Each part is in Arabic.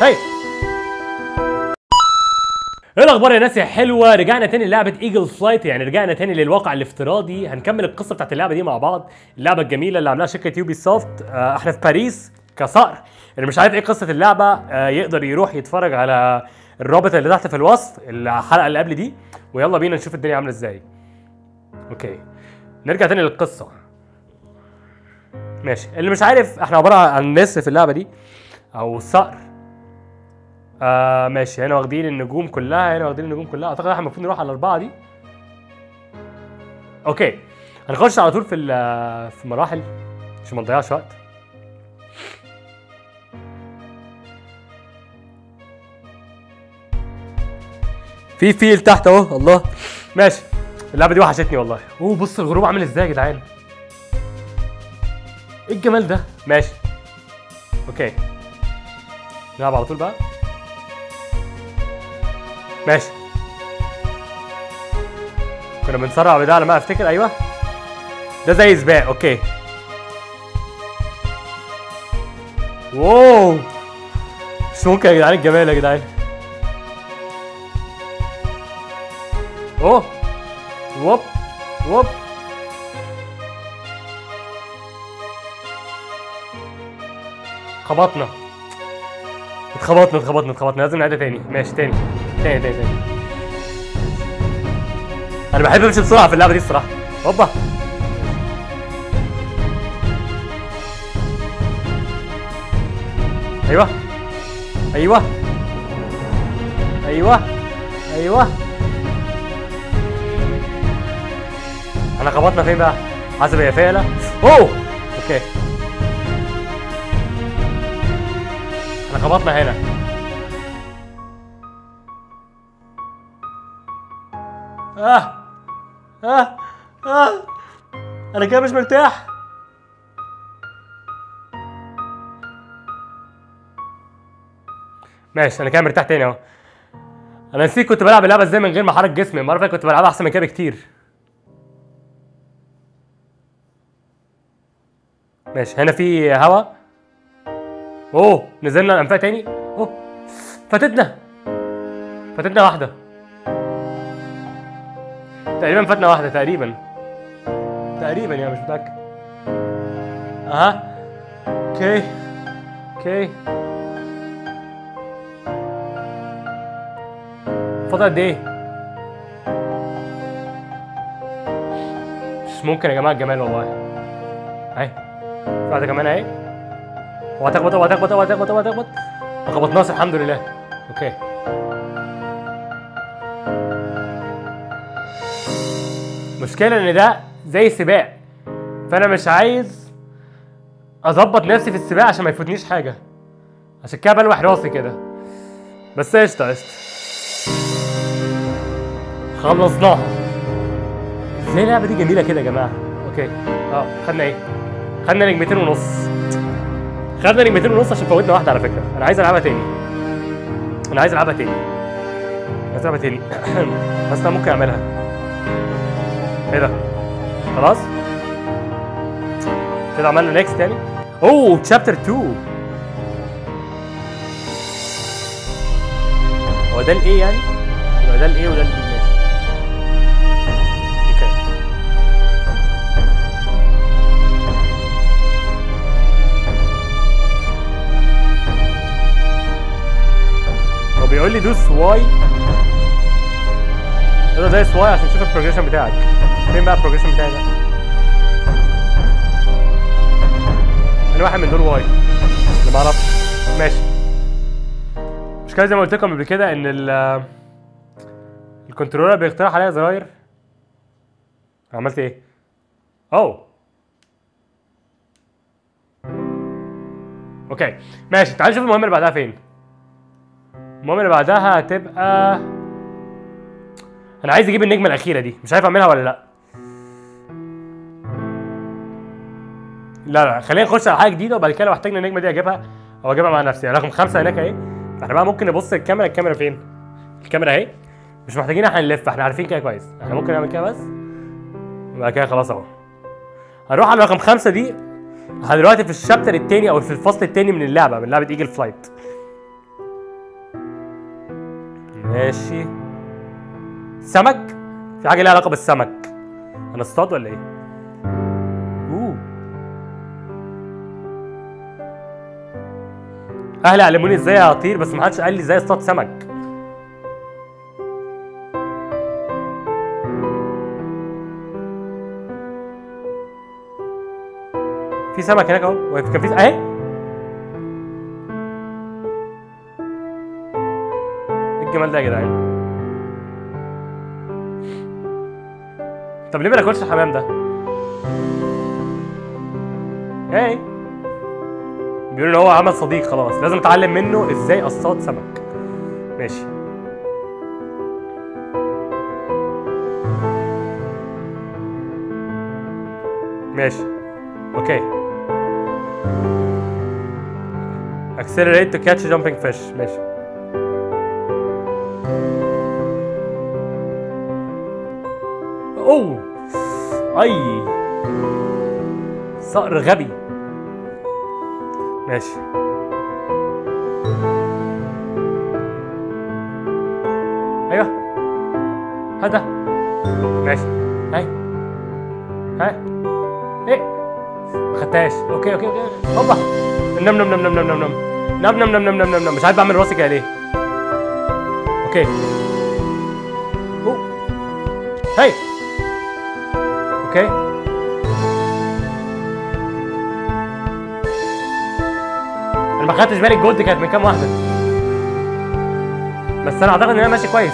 طيب ايه الاخبار يا ناس يا حلوه؟ رجعنا تاني للعبه ايجل فلايت، يعني رجعنا تاني للواقع الافتراضي. هنكمل القصه بتاعت اللعبه دي مع بعض، اللعبه الجميله اللي عاملاها شركه يوبيسوفت. احنا في باريس كصقر، اللي مش عارف ايه قصه اللعبه يقدر يروح يتفرج على الرابط اللي تحت في الوصف الحلقه اللي قبل دي، ويلا بينا نشوف الدنيا عامله ازاي. اوكي نرجع تاني للقصه. ماشي، اللي مش عارف احنا عباره عن نسر في اللعبه دي او صقر. ماشي، هنا واخدين النجوم كلها، هنا واخدين النجوم كلها. اعتقد احنا المفروض نروح على الاربعه دي. اوكي هنخش على طول في مراحل عشان ما نضيعش وقت. في فيل تحت اهو. الله، ماشي اللعبه دي وحشتني والله. اوه بص الغروب عامل ازاي يا جدعان، ايه الجمال ده. ماشي اوكي نلعب على طول بقى. ماشي كنا بنسرع بده على ما افتكر. ايوه ده زي سباق. اوكي واو مش ممكن يا جدعان، الجمال يا جدعان. اوه ووب ووب خبطنا اتخبطنا اتخبطنا اتخبطنا، لازم نعيدها تاني. ماشي تاني تاني تاني تاني. انا بحب امشي بسرعه في اللعبه دي الصراحه. هوبا ايوه ايوه ايوه ايوه. احنا خبطنا فين بقى؟ حسب هي فعلة. اوه اوكي احنا خبطنا هنا. اه اه اه انا كده مش مرتاح. ماشي انا كده مرتاح تاني اهو. انا نسيت كنت بلعب اللعبه ازاي من غير ما احرك جسمي، المره اللي فاتت كنت بلعبها احسن من كده بكتير. ماشي هنا في هوا. اوه نزلنا الانفاق تاني. اوه فاتتنا واحده تقريبا، فاتنا واحده تقريبا يعني مش متاكد. اها اوكي اوكي. فاضل قد ايه؟ مش ممكن يا جماعه الجمال والله. اهي واحدة كمان اهي. وهتخبط وهتخبط وهتخبط وهتخبط. ما خبطناش الحمد لله. اوكي المشكلة ان ده زي سباق، فانا مش عايز اظبط نفسي في السباق عشان ما يفوتنيش حاجة، عشان كده بلوح راسي كده. بس قشطة قشطة خلصناها. ازاي اللعبة دي جميلة كده يا جماعة. اوكي خدنا ايه؟ خدنا نجمتين ونص، خدنا نجمتين ونص عشان فوتنا واحده. على فكره انا عايز العبها تاني، انا عايز العبها تاني، عايز العبها تاني. بس انا ممكن اعملها. ايه ده؟ خلاص كده عملنا نيكست تاني. اوه تشابتر 2. هو ده الايه يعني؟ هو ده الايه وده الايه. بيقول لي دوس واي، اقدر ادوس واي عشان اشوف البروجريشن بتاعك. فين بقى البروجريشن بتاعي ده؟ انا واحد من دول واي اللي ما اعرفش. ماشي مش كده زي ما قلت لكم قبل كده ان الكنترولر بيقترح عليا زراير. عملت ايه؟ اوه اوكي ماشي. تعال نشوف المهمه اللي بعدها فين. المهم اللي بعدها هتبقى انا عايز اجيب النجمه الاخيره دي، مش عارف اعملها ولا لا. لا لا خلينا نخش على حاجه جديده، وبعد كده لو احتاجنا النجمه دي اجيبها او اجيبها مع نفسي. رقم 5 هناك اهي. احنا بقى ممكن نبص الكاميرا. الكاميرا فين؟ الكاميرا اهي، مش محتاجين احنا نلف، احنا عارفين كده كويس. احنا ممكن نعمل كده بس وبعد كده خلاص اهو. هنروح على رقم 5 دي. احنا دلوقتي في الشابتر الثاني او في الفصل الثاني من اللعبه ايجل فلايت. ماشي. سمك؟ في حاجة ليها علاقة بالسمك. هنصطاد ولا ايه؟ اهلي علموني ازاي اطير بس محدش قال لي ازاي اصطاد سمك. في سمك هناك اهو، واقف كان في اهي. ايه الجمال ده يا جدعان؟ طب ليه ما ناكلش الحمام ده؟ ايه بيقولوا ان هو عمل صديق خلاص، لازم اتعلم منه ازاي اصطاد سمك. ماشي. ماشي. اوكي. اكسلريت تو كاتش جامبينج فيش. ماشي. اوه اي صقر غبي. ماشي. ايوه هذا. ماشي. هاي هاي ايه ما خدتهاش. اوكي اوكي اوكي هوبا. نم نم نم نم نم نم نم نم نم نم نم نم نم. مش عارف بعمل راسي كده ليه. اوكي. اوه هاي. اوكي. ما خدتش بالي الجولد كانت من كام واحده بس انا اعتقد ان انا ماشي كويس.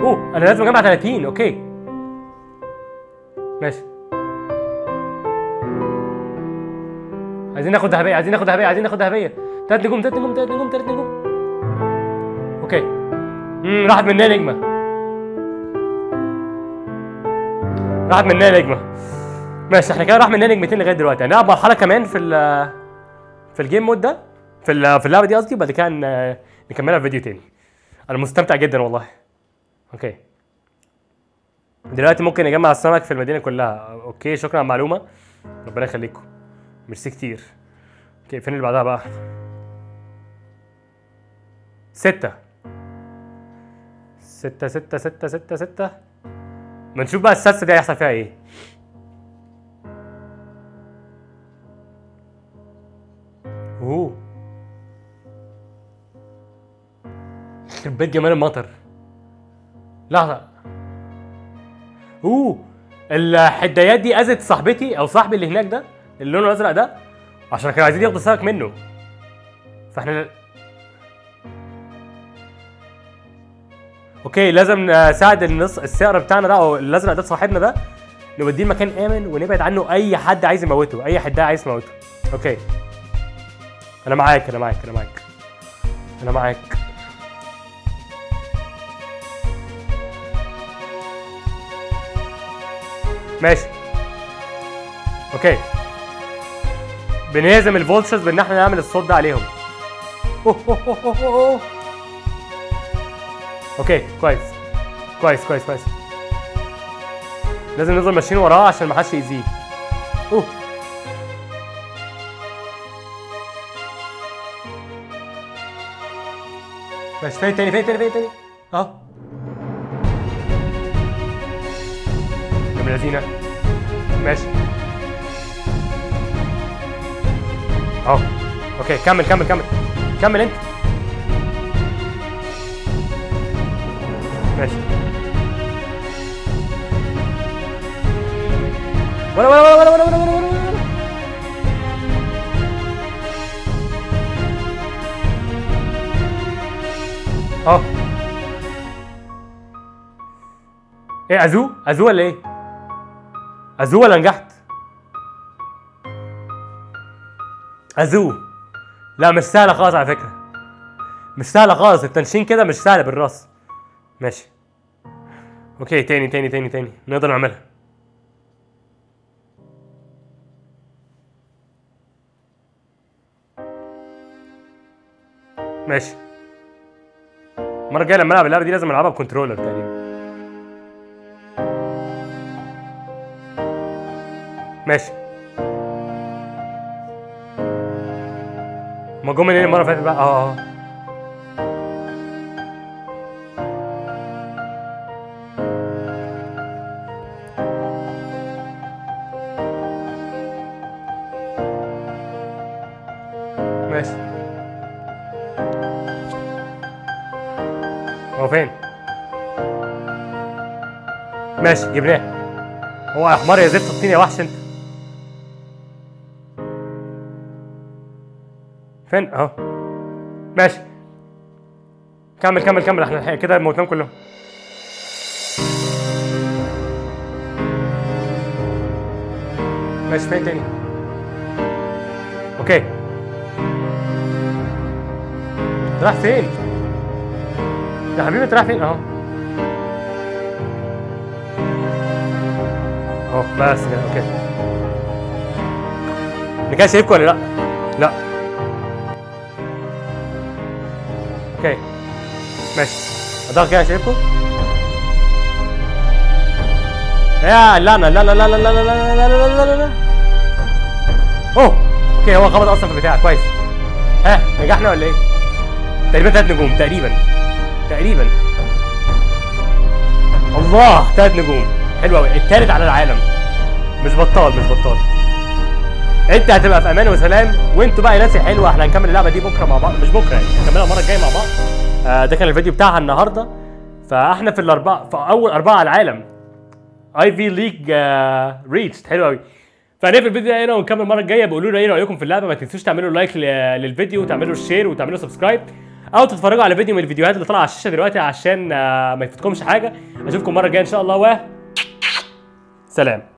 اوه انا لازم اجمع 30. اوكي ماشي. عايزين ناخد ذهبيه عايزين ناخد ذهبيه عايزين ناخد ذهبيه. 3 نجوم 3 نجوم 3 نجوم. اوكي. راحت مننا نجمه راحت مننا نجمه. ماشي احنا كده راح مننا نجمتين لغايه دلوقتي. هنلعب يعني مرحله كمان في الجيم مود ده في اللعبه دي قصدي، وبعد كده نكملها في فيديو تاني. انا مستمتع جدا والله. اوكي دلوقتي ممكن نجمع السمك في المدينه كلها. اوكي شكرا على المعلومه ربنا يخليكم. ميرسي كتير. اوكي فين اللي بعدها بقى؟ 6 6 6 6 6 6 ما نشوف بقى السادسه دي هيحصل فيها ايه. اوه يخرب بيت جمال المطر. لحظة. اوه الحدايات دي اذت صاحبتي او صاحبي اللي هناك ده اللي لونه الازرق ده عشان كانوا عايزين ياخدوا السمك منه فاحنا اوكي لازم نساعد الصقر بتاعنا ده او الازرق ده صاحبنا ده نوديه لمكان امن ونبعد عنه اي حد عايز يموته اي حداية عايز يموته. اوكي انا معاك انا معاك انا معاك انا معاك. ماشي. اوكي بنهزم الفولتشرز بان احنا نعمل الصوت ده عليهم. اوه. اوكي كويس كويس كويس كويس. لازم نفضل ماشيين وراه عشان محدش يأذيه. اوه بس فين تاني فين تاني فين تاني؟ اهو. جميل لذينة. ماشي. اهو. اوكي كمل كمل كمل. كمل انت. ماشي. ورا ورا ورا ورا ورا ورا. اه ايه ازو ازو ولا ايه؟ ازو ولا نجحت؟ ازو لا مش سهله خالص على فكره مش سهله خالص التنشين كده مش سهله بالراس. ماشي. اوكي تاني تاني تاني تاني نقدر نعملها. ماشي. المرة الجاية لما العب اللعبة دي لازم العبها بكنترولر تقريبا. ماشي. ما جم منين المرة اللي فاتت بقى؟ ماشي. هو فين؟ ماشي جبناه. هو يا حمار يا زفت الطين يا وحش انت. فين؟ اهو. ماشي. كمل كمل كمل، احنا كده موتناهم كلهم. ماشي فين تاني؟ اوكي. انت رايح فين؟ يا حبيبي انت رايح فين؟ اهو. اهو بس كده اوكي. انا كده سايبكم ولا لا؟ لا. اوكي. ماشي. اضغط كده سايبكم. يا لا لا لا لا لا لا لا لا لا لا لا. اوه اوكي، هو خبط اصلا في البتاع. كويس. ها نجحنا ولا ايه؟ تقريبا 3 نجوم تقريبا. الله 3 نجوم حلو قوي. التالت على العالم. مش بطال. انت هتبقى في امان وسلام، وانتوا بقى يا ناس الحلوه احنا هنكمل اللعبه دي بكره مع بعض، مش بكره يعني، هنكملها المره الجايه مع بعض. ده كان الفيديو بتاعها النهارده. فاحنا في الاربعه، في اول 4 على العالم اي في ليج ريتش. حلو قوي. فهنقفل الفيديو ده هنا ونكمل المره الجايه. بقولوا لنا ايه رايكم في اللعبه. ما تنسوش تعملوا لايك للفيديو وتعملوا شير وتعملوا سبسكرايب، او تتفرجوا على فيديو من الفيديوهات اللي طالعه على الشاشه دلوقتي عشان ما يفوتكمش حاجه. اشوفكم المره الجايه ان شاء الله، و سلام.